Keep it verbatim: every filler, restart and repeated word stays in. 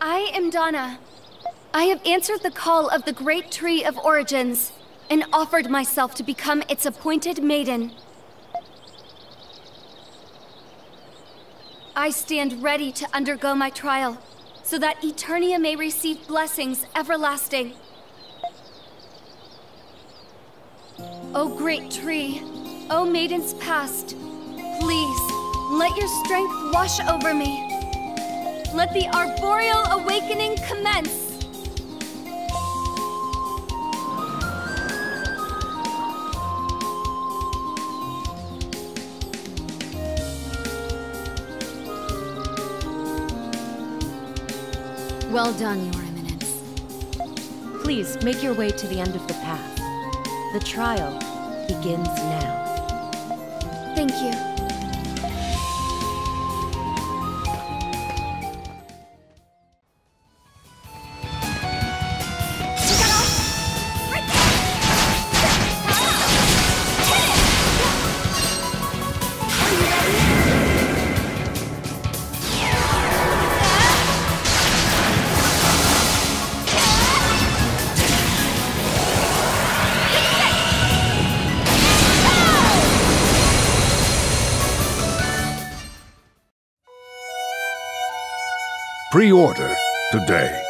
I am Donna. I have answered the call of the Great Tree of Origins and offered myself to become its appointed maiden. I stand ready to undergo my trial, so that Eternia may receive blessings everlasting. O Great Tree, O maidens past, please, let your strength wash over me. Let the Arboreal Awakening commence! Well done, Your Eminence. Please, make your way to the end of the path. The trial begins now. Thank you. Pre-order today.